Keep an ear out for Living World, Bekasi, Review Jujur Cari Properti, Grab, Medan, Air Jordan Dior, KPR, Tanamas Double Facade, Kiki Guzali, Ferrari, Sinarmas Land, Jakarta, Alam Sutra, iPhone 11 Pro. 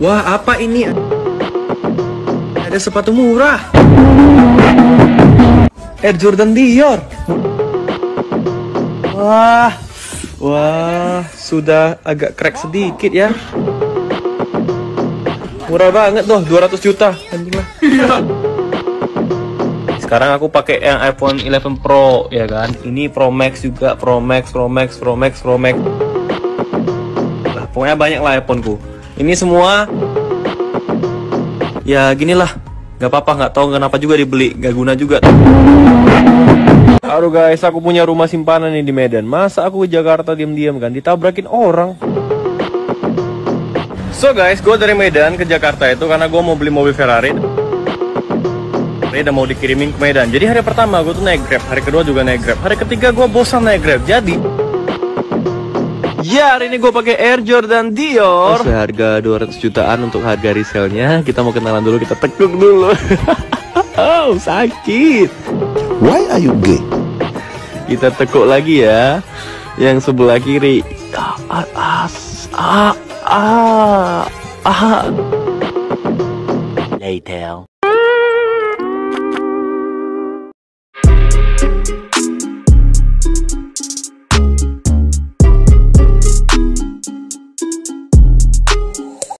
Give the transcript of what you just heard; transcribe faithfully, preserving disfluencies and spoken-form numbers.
Wah, apa ini? Ada sepatu murah. Air Jordan Dior. Wah, wah, sudah agak crack sedikit ya. Murah banget loh, dua ratus juta. Anjing lah. Sekarang aku pakai yang iPhone eleven Pro ya kan. Ini Pro Max juga, Pro Max, Pro Max, Pro Max, Pro Max. Lah, pokoknya banyak lah iPhoneku. Ini semua ya ginilah. Gak apa-apa, nggak tahu kenapa juga dibeli, gak guna juga. Aduh guys, aku punya rumah simpanan nih di Medan. Masa aku ke Jakarta diam-diam kan, ditabrakin orang. So guys, gue dari Medan ke Jakarta itu karena gue mau beli mobil Ferrari. Ini udah mau dikirimin ke Medan. Jadi hari pertama gue tuh naik Grab, hari kedua juga naik Grab, hari ketiga gue bosan naik Grab. Jadi ya hari ini gue pakai Air Jordan Dior seharga dua ratus jutaan untuk harga resellnya. Kita mau kenalan dulu, kita tekuk dulu. Oh sakit. Why are you gay? Kita tekuk lagi ya, yang sebelah kiri. Ah ah ah ah ah. Later.